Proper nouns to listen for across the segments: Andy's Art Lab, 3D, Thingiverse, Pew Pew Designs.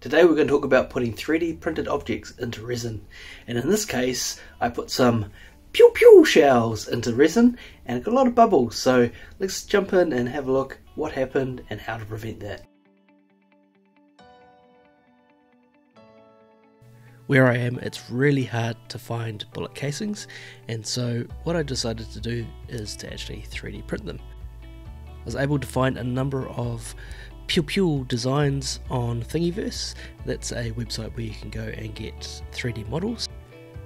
Today we're going to talk about putting 3D printed objects into resin, and in this case I put some Pew Pew shells into resin and it got a lot of bubbles, so let's jump in and have a look what happened and how to prevent that. Where I am, it's really hard to find bullet casings, and so what I decided to do is to actually 3D print them. I was able to find a number of Pew Pew Designs on Thingiverse. That's a website where you can go and get 3D models.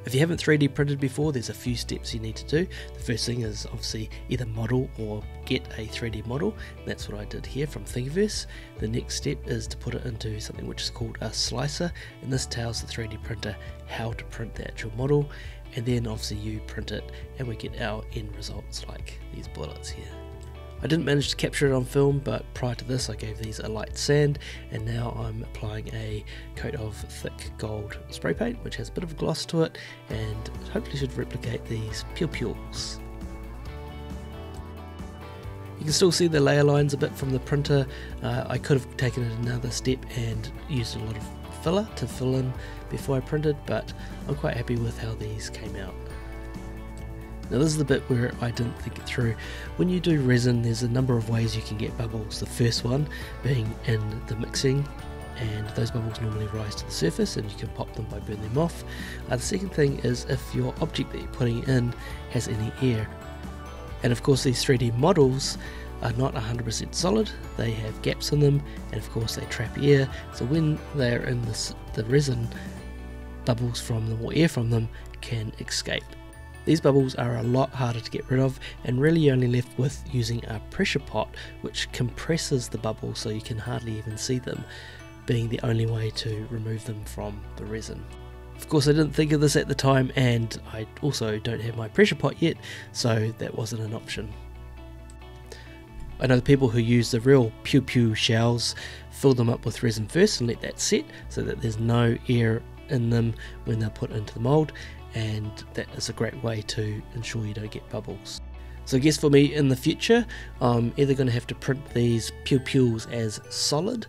If you haven't 3D printed before, there's a few steps you need to do. The first thing is obviously either model or get a 3D model. That's what I did here from Thingiverse. The next step is to put it into something which is called a slicer, and this tells the 3D printer how to print the actual model, and then obviously you print it and we get our end results like these bullets here. I didn't manage to capture it on film, but prior to this I gave these a light sand, and now I'm applying a coat of thick gold spray paint which has a bit of gloss to it and hopefully should replicate these pupils. You can still see the layer lines a bit from the printer. I could have taken it another step and used a lot of filler to fill in before I printed, but I'm quite happy with how these came out. Now this is the bit where I didn't think it through. When you do resin, there's a number of ways you can get bubbles. The first one being in the mixing, and those bubbles normally rise to the surface and you can pop them by burning them off. The second thing is if your object that you're putting in has any air. And of course these 3D models are not 100% solid, they have gaps in them, and of course they trap air, so when they're in the resin, bubbles from them or air from them can escape. These bubbles are a lot harder to get rid of, and really you're only left with using a pressure pot which compresses the bubbles so you can hardly even see them, being the only way to remove them from the resin. Of course I didn't think of this at the time, and I also don't have my pressure pot yet, so that wasn't an option. I know the people who use the real Pew Pew shells fill them up with resin first and let that set so that there's no air in them when they're put into the mold, and that is a great way to ensure you don't get bubbles. So I guess for me in the future I'm either going to have to print these pupils as solid,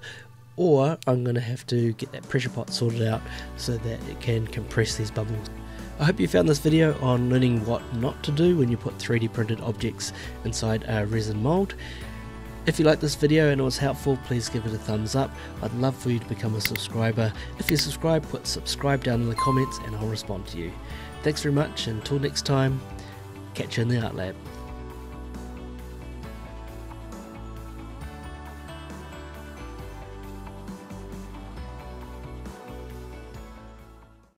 or I'm going to have to get that pressure pot sorted out so that it can compress these bubbles. I hope you found this video on learning what not to do when you put 3D printed objects inside a resin mold. If you liked this video and it was helpful, please give it a thumbs up. I'd love for you to become a subscriber. If you subscribe, put subscribe down in the comments and I'll respond to you. Thanks very much, and until next time, catch you in the Art Lab.